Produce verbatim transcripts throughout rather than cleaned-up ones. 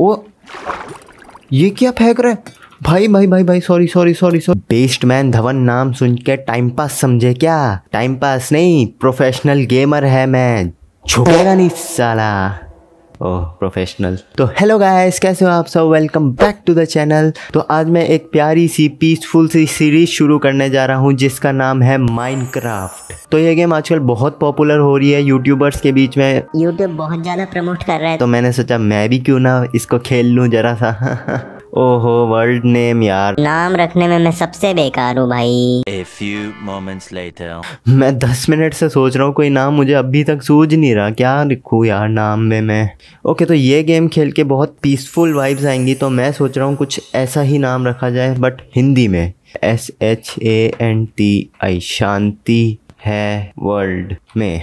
ओ ये क्या फेंक रहे भाई भाई भाई भाई sorry sorry sorry sorry. Batsman Dhawan नाम सुन के टाइम पास समझे क्या? टाइम पास नहीं, प्रोफेशनल गेमर है मैं, छुपेगा नहीं साला। Oh professional. तो हेलो गाइस, कैसे हो आप सब? Welcome back to the channel. तो आज मैं एक प्यारी सी पीसफुल सी सीरीज शुरू करने जा रहा हूँ जिसका नाम है माइनक्राफ्ट। तो ये गेम आजकल बहुत पॉपुलर हो रही है यूट्यूबर्स के बीच में, यूट्यूब बहुत ज़्यादा प्रमोट कर रहा है। तो मैंने सोचा मैं भी क्यों ना इसको खेल लूँ जरा सा। ओहो वर्ल्ड नेम यार, नाम रखने में मैं सबसे बेकार हूँ भाई। A few moments later. मैं दस मिनट से सोच रहा हूँ कोई नाम, मुझे अभी तक सूझ नहीं रहा क्या लिखूँ यार नाम में मैं। ओके तो ये गेम खेल के बहुत पीसफुल वाइब्स आएंगी, तो मैं सोच रहा हूँ कुछ ऐसा ही नाम रखा जाए बट हिंदी में। S H A N T I, Shanti है वर्ल्ड में।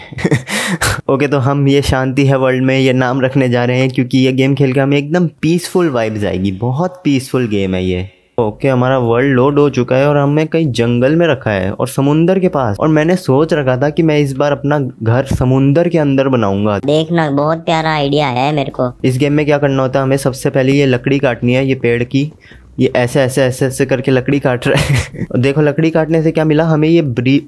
ओके तो हम ये शांति है वर्ल्ड में ये नाम रखने जा रहे हैं क्योंकि ये गेम खेल के हमें एकदम पीसफुल वाइब्स आएगी। बहुत पीसफुल गेम है ये। ओके हमारा वर्ल्ड लोड हो चुका है और हमें कहीं जंगल में रखा है और समुंदर के पास। और मैंने सोच रखा था कि मैं इस बार अपना घर समुंदर के अंदर बनाऊंगा। देखना बहुत प्यारा आइडिया है मेरे को। इस गेम में क्या करना होता है, हमें सबसे पहले ये लकड़ी काटनी है, ये पेड़ की, ये ऐसे ऐसे ऐसे ऐसे करके लकड़ी काट रहे हैं। और देखो लकड़ी काटने से क्या मिला हमें, ये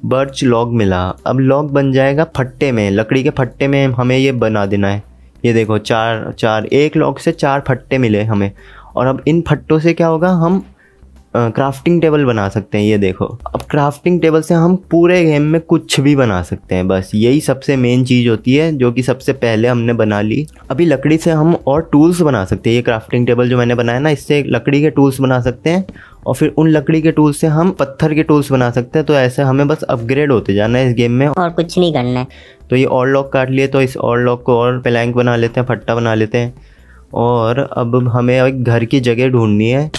बर्च लॉग मिला। अब लॉग बन जाएगा फट्टे में, लकड़ी के फट्टे में हमें ये बना देना है। ये देखो चार चार एक लॉग से चार फट्टे मिले हमें। और अब इन फट्टों से क्या होगा, हम आ, क्राफ्टिंग टेबल बना सकते हैं। ये देखो अब क्राफ्टिंग टेबल से हम पूरे गेम में कुछ भी बना सकते हैं। बस यही सबसे मेन चीज़ होती है जो कि सबसे पहले हमने बना ली। अभी लकड़ी से हम और टूल्स बना सकते हैं। ये क्राफ्टिंग टेबल जो मैंने बनाया ना, इससे लकड़ी के टूल्स बना सकते हैं और फिर उन लकड़ी के टूल्स से हम पत्थर के टूल्स बना सकते हैं। तो ऐसे हमें बस अपग्रेड होते जाना है इस गेम में और कुछ नहीं करना है। तो ये और लॉक काट लिए, तो इस और लॉक को और प्लैंक बना लेते हैं, फट्टा बना लेते हैं। और अब हमें एक घर की जगह ढूँढनी है।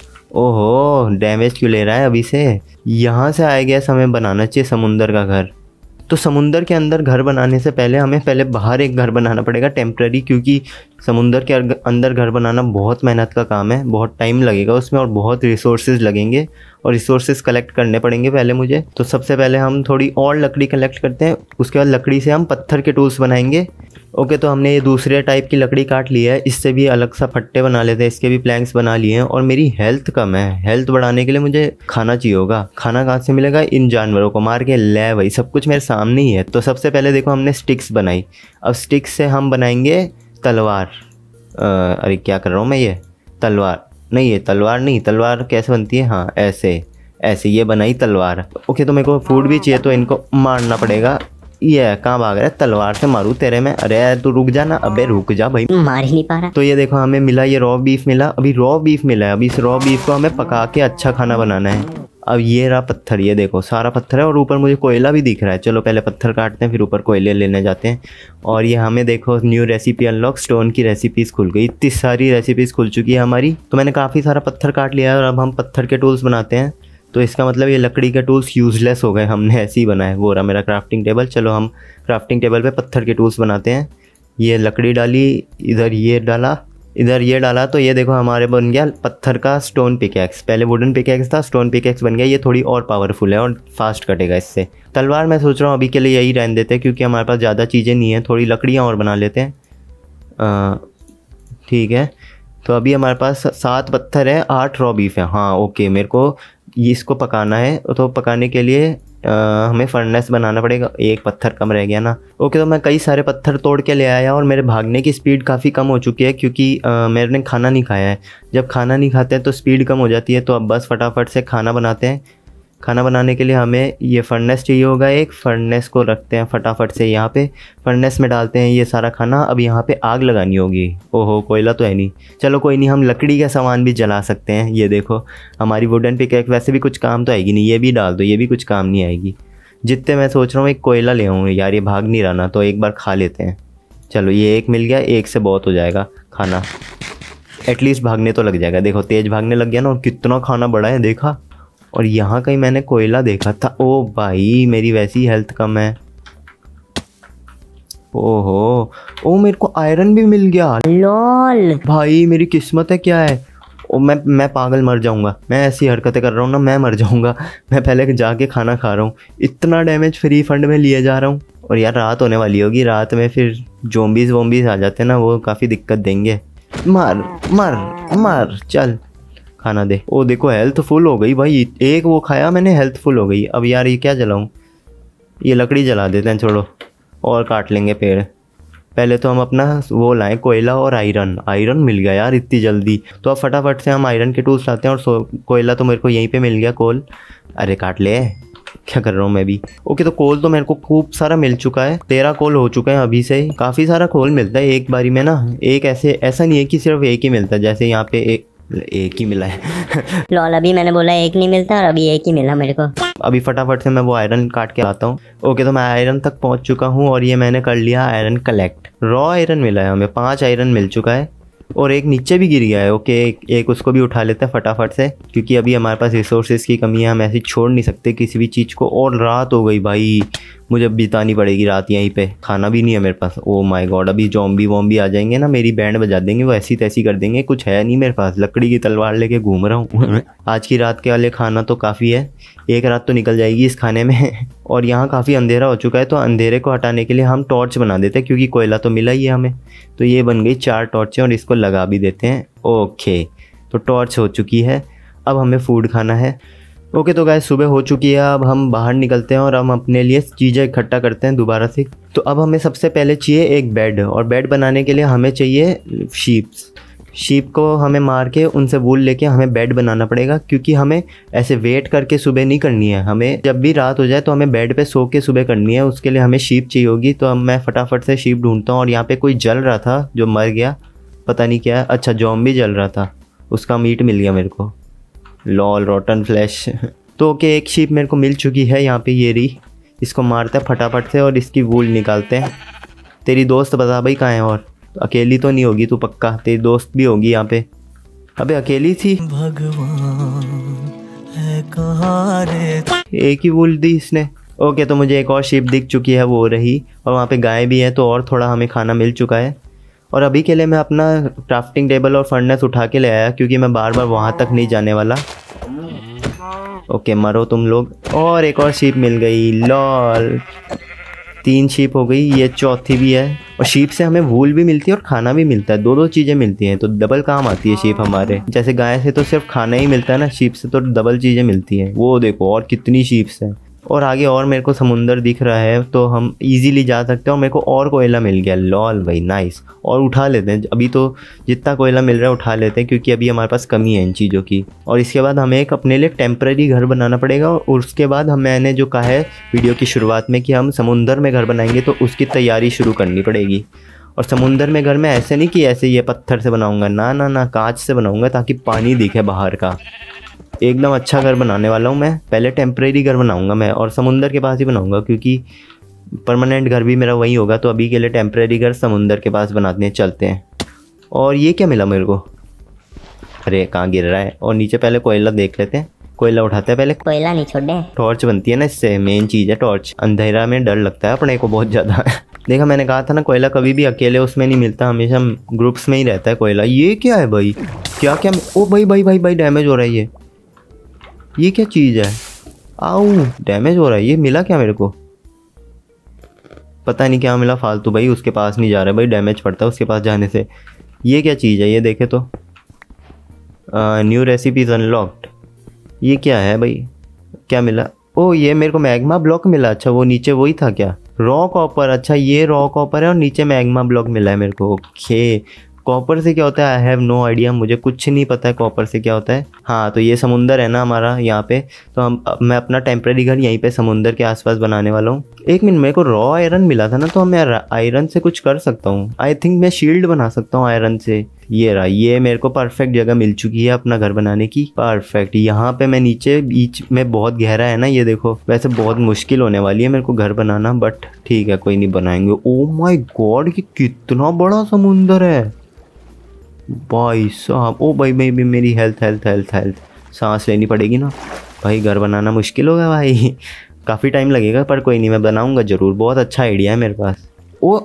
ओहो डैमेज क्यों ले रहा है अभी से? यहाँ से आया गया समय बनाना चाहिए समुंदर का घर। तो समुंदर के अंदर घर बनाने से पहले हमें पहले बाहर एक घर बनाना पड़ेगा टेम्प्रेरी, क्योंकि समुंदर के अंदर घर बनाना बहुत मेहनत का काम है, बहुत टाइम लगेगा उसमें और बहुत रिसोर्सेज लगेंगे और रिसोर्सेज कलेक्ट करने पड़ेंगे पहले मुझे। तो सबसे पहले हम थोड़ी और लकड़ी कलेक्ट करते हैं, उसके बाद लकड़ी से हम पत्थर के टूल्स बनाएंगे। ओके तो हमने ये दूसरे टाइप की लकड़ी काट ली है, इससे भी अलग सा फट्टे बना लेते हैं, इसके भी प्लैंक्स बना लिए हैं। और मेरी हेल्थ कम है, हेल्थ बढ़ाने के लिए मुझे खाना चाहिए होगा। खाना कहाँ से मिलेगा, इन जानवरों को मार के। ले भाई सब कुछ मेरे सामने ही है। तो सबसे पहले देखो हमने स्टिक्स बनाई, अब स्टिक्स से हम बनाएंगे तलवार। आ, अरे क्या कर रहा हूँ मैं, ये तलवार नहीं, ये तलवार नहीं। तलवार कैसे बनती है, हाँ ऐसे ऐसे, ये बनाई तलवार। ओके तो मेरे को फूड भी चाहिए तो इनको मारना पड़ेगा। ये कहाँ भाग रहा है, तलवार से मारू तेरे में। अरे तू रुक जा ना, अबे रुक जा भाई, मार ही नहीं पा रहा। तो ये देखो हमें मिला ये रॉ बीफ मिला, अभी रॉ बीफ मिला है। अभी इस रॉ बीफ को हमें पका के अच्छा खाना बनाना है। अब ये रहा पत्थर, ये देखो सारा पत्थर है और ऊपर मुझे कोयला भी दिख रहा है। चलो पहले पत्थर काटते हैं फिर ऊपर कोयले लेने जाते हैं। और ये हमें देखो न्यू रेसिपी अनलॉक, स्टोन की रेसिपीज़ खुल गई। इतनी सारी रेसिपीज़ खुल चुकी है हमारी। तो मैंने काफ़ी सारा पत्थर काट लिया है और अब हम पत्थर के टूल्स बनाते हैं। तो इसका मतलब ये लकड़ी के टूल्स यूज़लेस हो गए, हमने ऐसे ही बनाए। वो रहा मेरा क्राफ्टिंग टेबल। चलो हम क्राफ्टिंग टेबल पे पत्थर के टूल्स बनाते हैं। ये लकड़ी डाली, इधर ये डाला, इधर ये डाला, तो ये देखो हमारे बन गया पत्थर का स्टोन पिकैक्स। पहले वुडन पिकैक्स था, स्टोन पिकैक्स बन गया। ये थोड़ी और पावरफुल है और फास्ट कटेगा इससे। तलवार मैं सोच रहा हूँ अभी के लिए यही रहने देते हैं क्योंकि हमारे पास ज़्यादा चीज़ें नहीं हैं। थोड़ी लकड़ियाँ और बना लेते हैं, ठीक है। तो अभी हमारे पास सात पत्थर है, आठ रॉ बीफ है। हाँ ओके, मेरे को इसको पकाना है, तो पकाने के लिए आ, हमें फर्नेस बनाना पड़ेगा। एक पत्थर कम रह गया ना। ओके तो मैं कई सारे पत्थर तोड़ के ले आया और मेरे भागने की स्पीड काफ़ी कम हो चुकी है क्योंकि आ, मैंने खाना नहीं खाया है। जब खाना नहीं खाते हैं तो स्पीड कम हो जाती है। तो अब बस फटाफट से खाना बनाते हैं। खाना बनाने के लिए हमें ये फर्नेस चाहिए होगा। एक फर्नेस को रखते हैं फटाफट से यहाँ पे, फर्नेस में डालते हैं ये सारा खाना। अब यहाँ पे आग लगानी होगी। ओहो कोयला तो है नहीं, चलो कोई नहीं, हम लकड़ी का सामान भी जला सकते हैं। ये देखो हमारी वुडन पिकैक्स वैसे भी कुछ काम तो आएगी नहीं। ये भी डाल दो, ये भी कुछ काम नहीं आएगी। जितने मैं सोच रहा हूँ एक कोयला ले आऊँ यार, ये भाग नहीं रहा ना, तो एक बार खा लेते हैं। चलो ये एक मिल गया, एक से बहुत हो जाएगा खाना, एटलीस्ट भागने तो लग जाएगा। देखो तेज़ भागने लग गया ना, और कितना खाना बड़ा है देखा। और यहाँ कहीं मैंने कोयला देखा था। ओ भाई मेरी वैसी हेल्थ कम है। ओहो ओ मेरे को आयरन भी मिल गया, लॉल भाई मेरी किस्मत है क्या है। ओ मैं मैं पागल मर जाऊँगा, मैं ऐसी हरकतें कर रहा हूँ ना मैं मर जाऊँगा। मैं पहले जाके खाना खा रहा हूँ, इतना डैमेज फ्री फंड में लिए जा रहा हूँ। और यार रात होने वाली होगी, रात में फिर जोम्बीज़ वोम्बीज़ आ जाते हैं ना, वो काफ़ी दिक्कत देंगे। मर मर मर, चल खाना दे। ओ देखो हेल्थ फुल हो गई भाई, एक वो खाया मैंने हेल्थ फुल हो गई। अब यार ये क्या जलाऊं, ये लकड़ी जला देते हैं छोड़ो, और काट लेंगे पेड़। पहले तो हम अपना वो लाएं कोयला और आयरन। आयरन मिल गया यार इतनी जल्दी, तो अब फटाफट से हम आयरन के टूल्स लाते हैं। और कोयला तो मेरे को यहीं पे मिल गया, कोल। अरे काट ले, क्या कर रहा हूँ मैं भी। ओके तो कोल तो मेरे को खूब सारा मिल चुका है, तेरह कोल हो चुके हैं अभी से। काफ़ी सारा कोल मिलता है एक बारी में ना, एक ऐसे ऐसा नहीं है कि सिर्फ एक ही मिलता है। जैसे यहाँ पे एक एक ही मिला है लॉल, अभी मैंने बोला एक नहीं मिलता और अभी एक ही मिला मेरे को। अभी फटाफट से मैं वो आयरन काट के लाता हूँ। ओके तो मैं आयरन तक पहुँच चुका हूँ, और ये मैंने कर लिया आयरन कलेक्ट। रॉ आयरन मिला है हमें, पांच आयरन मिल चुका है, और एक नीचे भी गिर गया है। ओके एक, एक उसको भी उठा लेते हैं फटाफट से, क्योंकि अभी हमारे पास रिसोर्सेज की कमी है, हम ऐसे छोड़ नहीं सकते किसी भी चीज़ को। और रात हो गई भाई, मुझे अब बितानी पड़ेगी रात यहीं पे, खाना भी नहीं है मेरे पास। ओ माय गॉड, अभी जॉम्बी वॉम्बी आ जाएंगे ना, मेरी बैंड बजा देंगे, वो ऐसी तैसी कर देंगे। कुछ है नहीं मेरे पास, लकड़ी की तलवार लेके घूम रहा हूँ आज की रात के वाले खाना तो काफ़ी है, एक रात तो निकल जाएगी इस खाने में। और यहाँ काफ़ी अंधेरा हो चुका है, तो अंधेरे को हटाने के लिए हम टॉर्च बना देते हैं, क्योंकि कोयला तो मिला ही है हमें। तो ये बन गई चार टॉर्चें, और इसको लगा भी देते हैं। ओके तो टॉर्च हो चुकी है, अब हमें फूड खाना है। ओके तो गाइस सुबह हो चुकी है, अब हम बाहर निकलते हैं और हम अपने लिए चीज़ें इकट्ठा करते हैं दोबारा से। तो अब हमें सबसे पहले चाहिए एक बेड, और बेड बनाने के लिए हमें चाहिए शीप्स। शीप को हमें मार के उनसे वूल लेके हमें बेड बनाना पड़ेगा, क्योंकि हमें ऐसे वेट करके सुबह नहीं करनी है। हमें जब भी रात हो जाए तो हमें बेड पे सो के सुबह करनी है, उसके लिए हमें शीप चाहिए होगी। तो अब मैं फटाफट से शीप ढूंढता हूँ। और यहाँ पे कोई जल रहा था जो मर गया, पता नहीं क्या है। अच्छा जॉम्बी जल रहा था, उसका मीट मिल गया मेरे को, लॉल रोटन फ्लैश। तो ओके एक शीप मेरे को मिल चुकी है यहाँ पे, ये रही। इसको मारते हैं फटाफट से और इसकी वूल निकालते हैं। तेरी दोस्त बता भाई कहाँ है, और अकेली तो नहीं होगी तू पक्का, तेरी दोस्त भी होगी यहाँ पे। अबे अकेली थी, भगवान है कहाँ रे, एक ही वूल दी इसने। ओके तो मुझे एक और शीप दिख चुकी है, वो रही। और वहाँ पे गाय भी है, तो और थोड़ा हमें खाना मिल चुका है। और अभी के लिए मैं अपना क्राफ्टिंग टेबल और फर्नेस उठा के ले आया, क्योंकि मैं बार बार वहाँ तक नहीं जाने वाला। ओके मरो तुम लोग। और एक और शीप मिल गई, लॉल। तीन शीप हो गई, ये चौथी भी है। और शीप से हमें वूल भी मिलती है और खाना भी मिलता है, दो दो चीज़ें मिलती हैं, तो डबल काम आती है शीप हमारे। जैसे गाय से तो सिर्फ खाना ही मिलता है ना, शीप से तो डबल चीज़ें मिलती हैं। वो देखो और कितनी शीप्स हैं। और आगे और मेरे को समुंदर दिख रहा है, तो हम इजीली जा सकते हैं। और मेरे को और कोयला मिल गया, लॉल भाई नाइस। और उठा लेते हैं, अभी तो जितना कोयला मिल रहा है उठा लेते हैं, क्योंकि अभी हमारे पास कमी है इन चीज़ों की। और इसके बाद हमें एक अपने लिए टेम्परेरी घर बनाना पड़ेगा। और उसके बाद हम मैंने जो कहा है वीडियो की शुरुआत में कि हम समुंदर में घर बनाएंगे, तो उसकी तैयारी शुरू करनी पड़ेगी। और समुंदर में घर में ऐसे नहीं कि ऐसे ये पत्थर से बनाऊँगा, ना ना ना, कांच से बनाऊँगा, ताकि पानी दिखे बाहर का। एकदम अच्छा घर बनाने वाला हूँ मैं, पहले टेम्परेरी घर बनाऊँगा मैं, और समुंदर के पास ही बनाऊँगा, क्योंकि परमानेंट घर भी मेरा वही होगा। तो अभी के लिए टेम्परेरी घर समुंदर के पास बनाते हैं, चलते हैं। और ये क्या मिला मेरे को, अरे कहाँ गिर रहा है। और नीचे पहले कोयला देख लेते हैं, कोयला उठाते हैं पहले, कोयला नहीं छोड़ दे। टॉर्च बनती है ना इससे, मेन चीज़ है टॉर्च। अंधेरा में डर लगता है अपने को बहुत ज़्यादा देखा मैंने कहा था ना, कोयला कभी भी अकेले उसमें नहीं मिलता, हमेशा ग्रुप्स में ही रहता है कोयला। ये क्या है भाई, क्या क्या, ओ भाई भाई भाई भाई डैमेज हो रहा है ये ये क्या चीज़ है, आऊ डैमेज हो रहा है। ये मिला क्या मेरे को, पता नहीं क्या मिला फालतू भाई, उसके पास नहीं जा रहा भाई, डैमेज पड़ता है उसके पास जाने से। ये क्या चीज़ है, ये देखे तो न्यू रेसिपीज अनलॉक्ड। ये क्या है भाई, क्या मिला, ओ ये मेरे को मैग्मा ब्लॉक मिला। अच्छा वो नीचे वही था क्या, रॉ कॉपर। अच्छा ये रॉ कॉपर है और नीचे मैग्मा ब्लॉक मिला है मेरे को। ओके कॉपर से क्या होता है, आई हैव नो आइडिया, मुझे कुछ नहीं पता है कॉपर से क्या होता है। हाँ तो ये समुंदर है ना हमारा यहाँ पे, तो हम मैं अपना टेम्परेरी घर यहीं पे समुंदर के आसपास बनाने वाला हूँ। एक मिनट, मेरे को रॉ आयरन मिला था ना, तो मैं आयरन से कुछ कर सकता हूँ। आई थिंक मैं शील्ड बना सकता हूँ आयरन से। ये रहा, ये मेरे को परफेक्ट जगह मिल चुकी है अपना घर बनाने की, परफेक्ट। यहाँ पे मैं नीचे बीच में, बहुत गहरा है ना ये देखो, वैसे बहुत मुश्किल होने वाली है मेरे को घर बनाना, बट ठीक है कोई नहीं, बनाएंगे। ओ माय गॉड ये कितना बड़ा समुंदर है भाई साहब। ओ भाई भाई भाई मेरी हेल्थ हेल्थ हेल्थ हेल्थ, सांस लेनी पड़ेगी ना भाई, घर बनाना मुश्किल होगा भाई, काफ़ी टाइम लगेगा, पर कोई नहीं मैं बनाऊँगा ज़रूर। बहुत अच्छा आइडिया है मेरे पास। ओ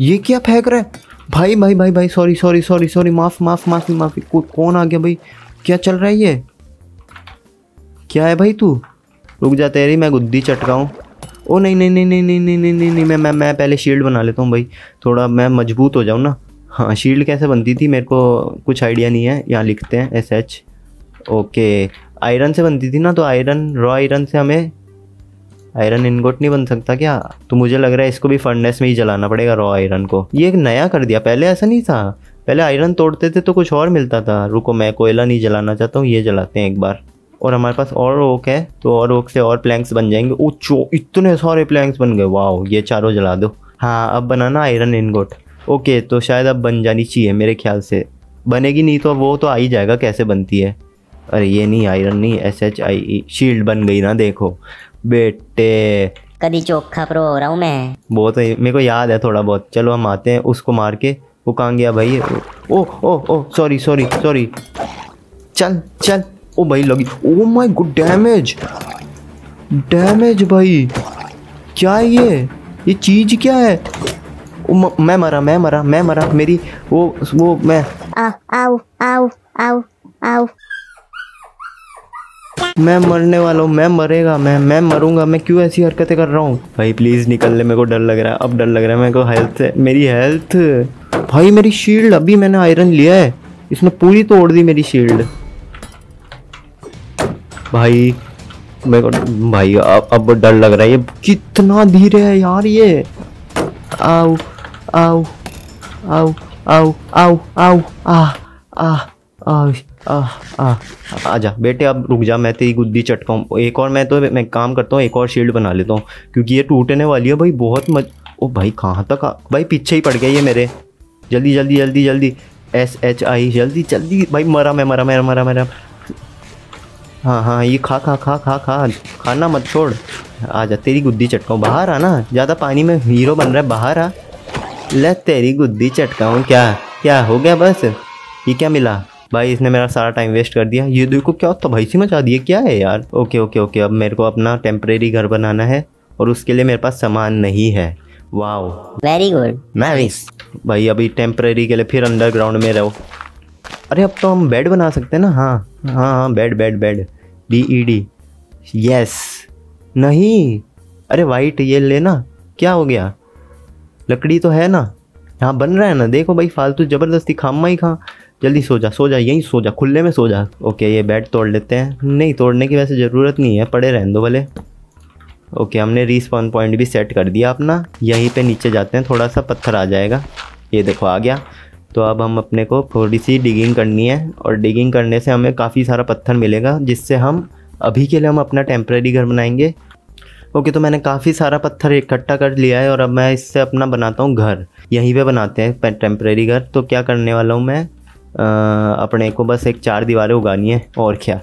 ये क्या फेंक रहा है भाई भाई भाई भाई, सॉरी सॉरी सॉरी सॉरी, माफ़ माफ़ माफ़ी माफ़ी। को, कौन आ गया भाई, क्या चल रहा है ये, क्या है भाई तू, रुक जा तेरी मैं गुद्दी चटकाऊँ। ओ नहीं नहीं नहीं नहीं नहीं नहीं नहीं नहीं मैं मैं मैं पहले शील्ड बना लेता हूँ भाई, थोड़ा मैं मजबूत हो जाऊँ ना। हाँ शील्ड कैसे बनती थी मेरे को कुछ आइडिया नहीं है। यहाँ लिखते हैं एस एच। ओके आयरन से बनती थी ना, तो आयरन रॉ आयरन से हमें आयरन इनगोट नहीं बन सकता क्या? तो मुझे लग रहा है इसको भी फर्नेस में ही जलाना पड़ेगा रॉ आयरन को। ये एक नया कर दिया, पहले ऐसा नहीं था। पहले आयरन तोड़ते थे तो कुछ और मिलता था। रुको मैं कोयला नहीं जलाना चाहता हूँ, ये जलाते हैं एक बार। और हमारे पास और ओक है तो और ओक से और प्लैंक्स बन जाएंगे। ओ चो इतने सारे प्लैंक्स बन गए, वाह। ये चारों जला दो। हाँ अब बनाना आयरन इनगोट। ओके तो शायद अब बन जानी चाहिए मेरे ख्याल से। बनेगी नहीं तो वो तो आ ही जाएगा कैसे बनती है। अरे ये नहीं आयरन नहीं, S H I E shield बन गई ना। देखो बेटे कभी चोखा प्रो हो रहा हूँ मैं, बहुत मेरे को याद है थोड़ा बहुत। चलो हम आते हैं उसको मार के। वो कहाँ गया भाई? Oh oh oh sorry sorry sorry. चल चल। ओ भाई लगी। Oh my god damage damage भाई क्या है ये? ये चीज क्या है? ओ, म, मैं मरा मैं मरा मैं मरा मेरी वो वो मैं आ, आओ आओ आओ आओ मैं मरने वाला हूँ। मैं मरेगा मैं मैं मरूंगा। मैं क्यों ऐसी हरकतें कर रहा हूँ भाई? प्लीज़ निकल ले, मेरे को डर लग रहा है। अब डर लग रहा है मेरे को। हेल्थ मेरी हेल्थ भाई मेरी शील्ड। अभी मैंने आयरन लिया है, इसने पूरी तोड़ दी मेरी शील्ड भाई। मेरे को भाई अब अब डर लग रहा है। ये कितना धीरे है यार ये। आओ आओ आओ आओ आओ आओ आ आ आ आ, आ, आजा बेटे अब रुक जा, मैं तेरी गुद्दी चटकाऊँ। एक और मैं तो मैं काम करता हूँ, एक और शील्ड बना लेता हूँ क्योंकि ये टूटने वाली है भाई बहुत मज। ओ भाई कहाँ तक आ... भाई पीछे ही पड़ गया ये मेरे। जल्दी जल्दी जल्दी जल्दी एस एच आई जल्दी जल्दी भाई। मरा मैं मरा मैं मरा मेरा। हाँ हाँ ये खा खा खा खा खा खाना मत छोड़। आजा तेरी गुद्दी चटकाऊँ। बाहर आना, ज़्यादा पानी में हीरो बन रहा है। बाहर आ, ले तेरी गुद्दी चटकाऊँ। क्या क्या हो गया? बस ये क्या मिला भाई? इसने मेरा सारा टाइम वेस्ट कर दिया। ये देखो क्या तबाही मचा दी है, क्या है यार? ओके ओके ओके अब मेरे को अपना टेम्परेरी घर बनाना है और उसके लिए मेरे पास सामान नहीं है। वाओ वेरी गुड नाइस भाई। अभी टेम्परेरी के लिए फिर अंडरग्राउंड में रहो। अरे अब तो हम बेड बना सकते हैं ना। हाँ हाँ हाँ bed bed bed D E D yes. नहीं अरे वाइट ये लेना। क्या हो गया? लकड़ी तो है ना यहाँ बन रहा है ना। देखो भाई फालतू ज़बरदस्ती खामा ही खा। जल्दी सो जा सो जा, यहीं सो जा, खुले में सो जा। ओके ये बेड तोड़ लेते हैं। नहीं तोड़ने की वैसे ज़रूरत नहीं है, पड़े रहने दो भले। ओके हमने रिस्पॉन पॉइंट भी सेट कर दिया अपना। यहीं पे नीचे जाते हैं, थोड़ा सा पत्थर आ जाएगा। ये देखो आ गया। तो अब हम अपने को थोड़ी सी डिगिंग करनी है और डिगिंग करने से हमें काफ़ी सारा पत्थर मिलेगा जिससे हम अभी के लिए हम अपना टेम्प्रेरी घर बनाएंगे। ओके तो मैंने काफ़ी सारा पत्थर इकट्ठा कर लिया है और अब मैं इससे अपना बनाता हूँ घर। यहीं पर बनाते हैं टेम्प्रेरी घर। तो क्या करने वाला हूँ मैं? आ, अपने को बस एक चार दीवारें उगानी है और क्या।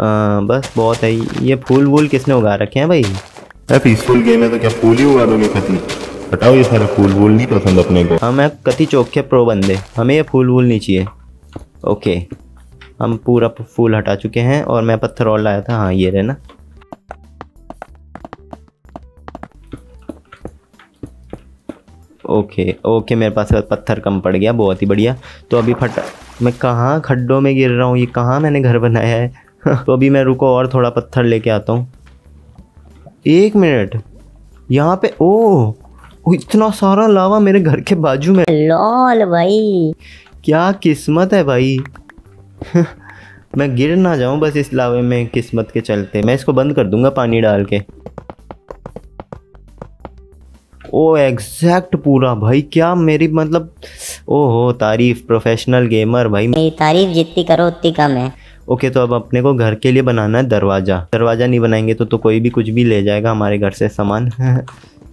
आ, बस बहुत है। ये फूल वूल किसने उगा रखे हैं भाई? पीसफुल गेम है तो क्या फूल ही उगा दोगे? कति हटाओ ये सारे फूल वूल, नहीं पसंद अपने को। हम है कति चौके प्रो बंदे, हमें ये फूल वूल नहीं चाहिए। ओके हम पूरा फूल हटा चुके हैं और मैं पत्थर और लाया था। हाँ ये रहना। ओके ओके मेरे पास पत्थर कम पड़ गया, बहुत ही बढ़िया। तो अभी फटा मैं कहाँ खड्डों में गिर रहा हूँ, ये कहाँ मैंने घर बनाया है। तो अभी मैं रुको और थोड़ा पत्थर लेके आता हूँ। एक मिनट यहाँ पे ओ, ओ इतना सारा लावा मेरे घर के बाजू में। लॉल भाई क्या किस्मत है भाई। मैं गिर ना जाऊँ बस इस लावे में किस्मत के चलते। मैं इसको बंद कर दूँगा पानी डाल के। ओ एग्जैक्ट पूरा भाई क्या मेरी मतलब। ओहो तारीफ प्रोफेशनल गेमर भाई, मेरी तारीफ जितनी करो उतनी कम है। ओके तो अब अपने को घर के लिए बनाना है दरवाज़ा। दरवाज़ा नहीं बनाएंगे तो तो कोई भी कुछ भी ले जाएगा हमारे घर से सामान।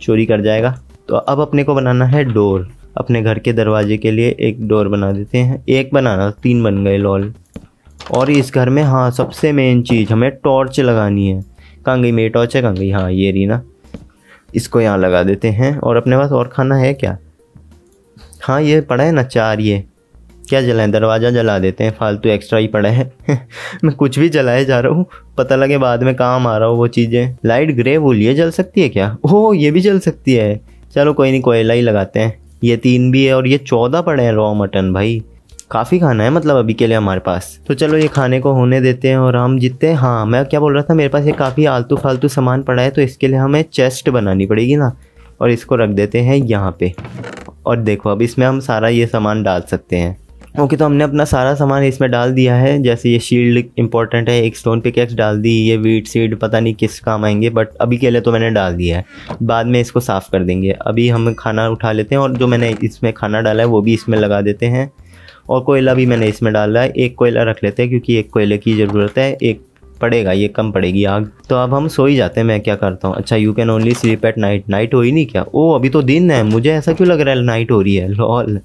चोरी कर जाएगा। तो अब अपने को बनाना है डोर। अपने घर के दरवाजे के लिए एक डोर बना देते हैं। एक बनाना, तीन बन गए लॉल। और इस घर में हाँ सबसे मेन चीज़ हमें टॉर्च लगानी है। कहाँ गई मेरी टॉर्च? है कहाँ गई? हाँ ये रीना, इसको यहाँ लगा देते हैं। और अपने पास और खाना है क्या? हाँ ये पड़ा है ना चार। ये क्या जलाएं? दरवाज़ा जला देते हैं, फालतू एक्स्ट्रा ही पड़ा है। मैं कुछ भी जलाए जा रहा हूँ, पता लगे बाद में काम आ रहा हो वो चीज़ें। लाइट ग्रे वूल ये जल सकती है क्या? ओह ये भी जल सकती है। चलो कोई नहीं कोयला ही लगाते हैं। ये तीन भी है और ये चौदह पड़े हैं रॉ मटन भाई। काफ़ी खाना है मतलब अभी के लिए हमारे पास। तो चलो ये खाने को होने देते हैं और हम जितने, हाँ मैं क्या बोल रहा था, मेरे पास ये काफ़ी आलतू फालतू सामान पड़ा है तो इसके लिए हमें चेस्ट बनानी पड़ेगी ना, और इसको रख देते हैं यहाँ पे। और देखो अब इसमें हम सारा ये सामान डाल सकते हैं। ओके okay, तो हमने अपना सारा सामान इसमें डाल दिया है, जैसे ये शील्ड इंपॉर्टेंट है, एक स्टोन पिकेक्स डाल दी, ये वीट सीड पता नहीं किस काम आएंगे बट अभी के लिए तो मैंने डाल दिया है, बाद में इसको साफ़ कर देंगे। अभी हम खाना उठा लेते हैं और जो मैंने इसमें खाना डाला है वो भी इसमें लगा देते हैं, और कोयला भी मैंने इसमें डाला है, एक कोयला रख लेते हैं क्योंकि एक कोयले की ज़रूरत है, एक पड़ेगा, ये कम पड़ेगी आग। तो अब हम सो ही जाते हैं, मैं क्या करता हूँ। अच्छा you can only sleep at night, night हो ही नहीं क्या? ओ अभी तो दिन है, मुझे ऐसा क्यों लग रहा है नाइट हो रही है, लॉल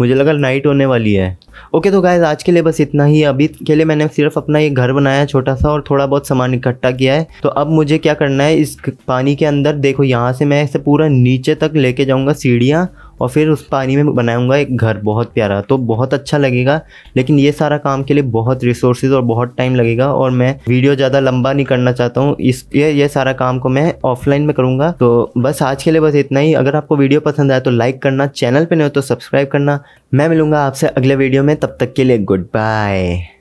मुझे लगा नाइट होने वाली है। ओके तो गाइस आज के लिए बस इतना ही। अभी के लिए मैंने सिर्फ अपना ये घर बनाया छोटा सा और थोड़ा बहुत सामान इकट्ठा किया है। तो अब मुझे क्या करना है, इस पानी के अंदर देखो यहाँ से मैं इसे पूरा नीचे तक लेके जाऊँगा सीढ़ियाँ, और फिर उस पानी में बनाऊँगा एक घर बहुत प्यारा, तो बहुत अच्छा लगेगा। लेकिन ये सारा काम के लिए बहुत रिसोर्सेज और बहुत टाइम लगेगा, और मैं वीडियो ज़्यादा लंबा नहीं करना चाहता हूँ, इसलिए ये सारा काम को मैं ऑफलाइन में करूँगा। तो बस आज के लिए बस इतना ही। अगर आपको वीडियो पसंद आए तो लाइक करना, चैनल पर नहीं हो तो सब्सक्राइब करना। मैं मिलूँगा आपसे अगले वीडियो में, तब तक के लिए गुड बाय।